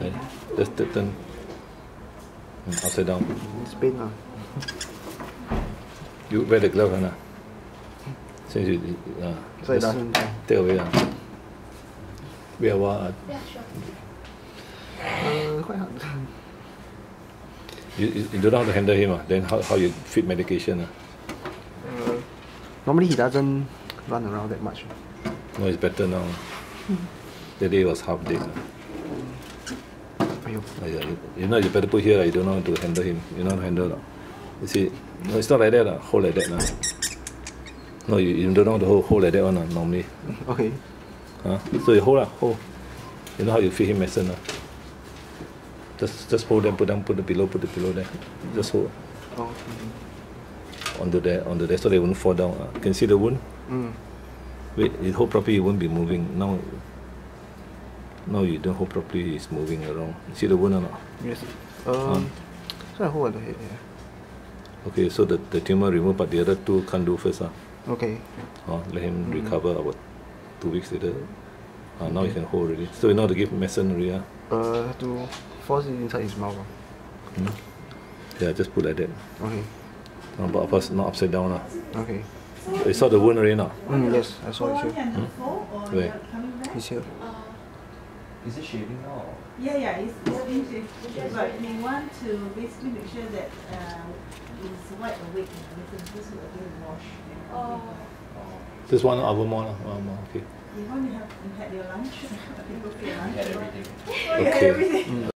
Nee, dat is dit dan. Als hij dan... Speel nou. Je weet ik wel van nou. Sinds je... Ja. Zij daar. Teel weer aan. Weer wat uit. Ja, sure. Quite hard. You don't know how to handle him, then how you feed medication? Normally he doesn't run around that much. No, it's better now. The day was half dead. You know, you better put here, you don't know how to handle him. You know how to handle him. You see, no, it's not like that, hold like that. No, you don't know how to hold like that one normally. Okay. So you hold. You know how you feed him medicine. Just hold them, put the pillow there. Just hold. Oh, okay. Onto there, so they won't fall down. Can you see the wound? Mm. Wait, you hold properly, it won't be moving. Now you don't hold properly, it's moving around. You see the wound or not? Yes. So I hold on the head here. Okay, so the tumor removed, but the other two can't do first. Okay. Let him recover about 2 weeks later. Now you can hold already. So you know how to give masonry? Have to force it inside his mouth. Yeah, just put like that. Okay. But of course, not upside down. Okay. You saw the wound already now? Yes, I saw it here. Where? It's here. Is it shaving now? Yeah, it's being shaved. But we want to basically make sure that it's wide awake. We can just wash. Just 1 hour more. Okay. You want to have your lunch? You had everything.